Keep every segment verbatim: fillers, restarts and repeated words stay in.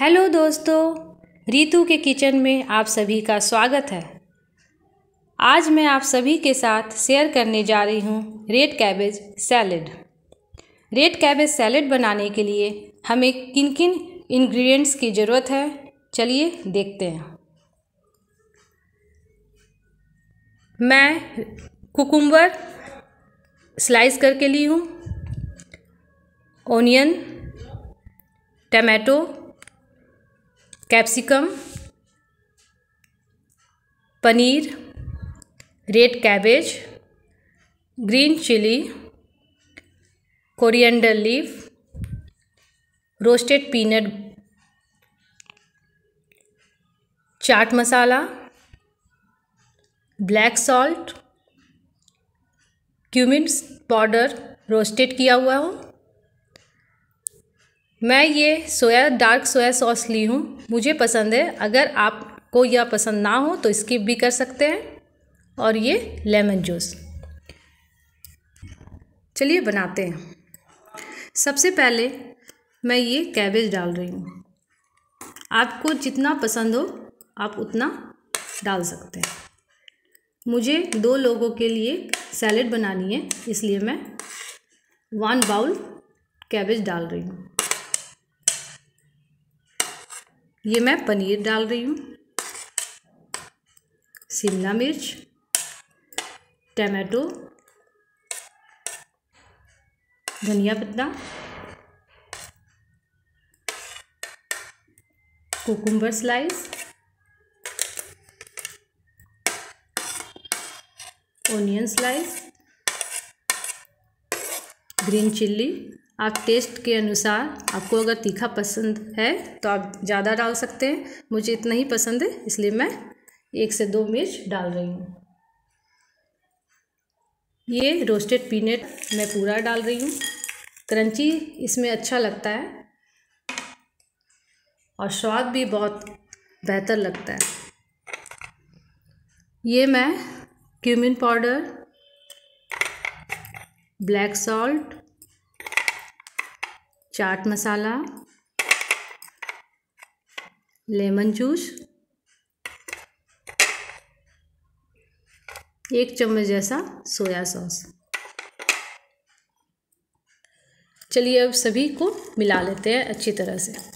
Hello दोस्तों, रीतू के kitchen में आप सभी का स्वागत है। आज मैं आप सभी के साथ शेयर करने जा रही हूँ red cabbage salad. Red cabbage salad बनाने के लिए हमें किन किन इंग्रेडिएंट्स की ज़रूरत है, चलिए देखते हैं। मैं कुकुम्बर स्लाइस करके ली हूँ, onion, tomato, capsicum, paneer, red cabbage, green chilli, coriander leaf, roasted peanut, chaat masala, black salt, cumin powder roasted किया हुआ हो। मैं ये सोया डार्क सोया सॉस ली हूँ, मुझे पसंद है। अगर आपको यह पसंद ना हो तो स्किप भी कर सकते हैं। और ये लेमन जूस, चलिए बनाते हैं। सबसे पहले मैं ये कैबेज डाल रही हूँ, आपको जितना पसंद हो आप उतना डाल सकते हैं। मुझे दो लोगों के लिए सैलेड बनानी है, इसलिए मैं वन बाउल कैबेज डाल रही हूँ। ये मैं पनीर डाल रही हूँ, शिमला मिर्च, टमाटो, धनिया पत्ता, cucumber slice, onion slice, green chilli. आप टेस्ट के अनुसार, आपको अगर तीखा पसंद है तो आप ज़्यादा डाल सकते हैं, मुझे इतना ही पसंद है इसलिए मैं एक से दो मिर्च डाल रही हूँ। ये रोस्टेड पीनट मैं पूरा डाल रही हूँ, क्रंची इसमें अच्छा लगता है और स्वाद भी बहुत बेहतर लगता है। ये मैं cumin powder, black salt, chaat masala, lemon juice, एक चम्मच जैसा सोया सॉस। चलिए अब सभी को मिला लेते हैं अच्छी तरह से।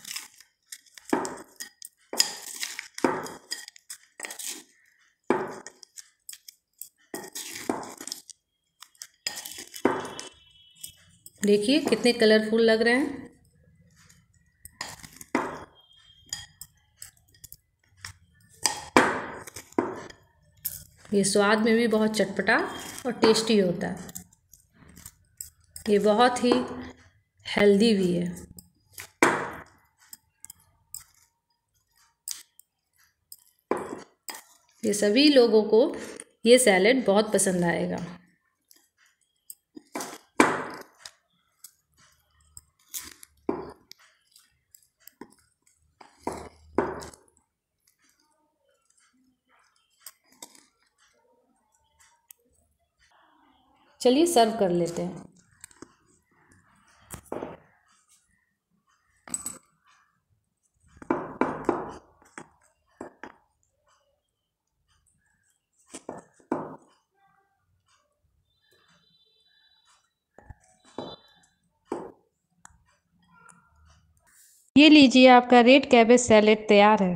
देखिए कितने कलरफुल लग रहे हैं। ये स्वाद में भी बहुत चटपटा और टेस्टी होता है। ये बहुत ही हेल्दी भी है। ये सभी लोगों को ये सैलेड बहुत पसंद आएगा। चलिए सर्व कर लेते हैं। ये लीजिए, आपका रेड कैबेज सैलेड तैयार है।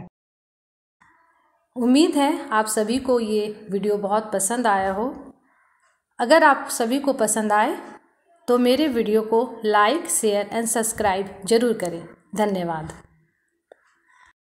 उम्मीद है आप सभी को ये वीडियो बहुत पसंद आया हो। अगर आप सभी को पसंद आए तो मेरे वीडियो को लाइक, शेयर एंड सब्सक्राइब ज़रूर करें। धन्यवाद।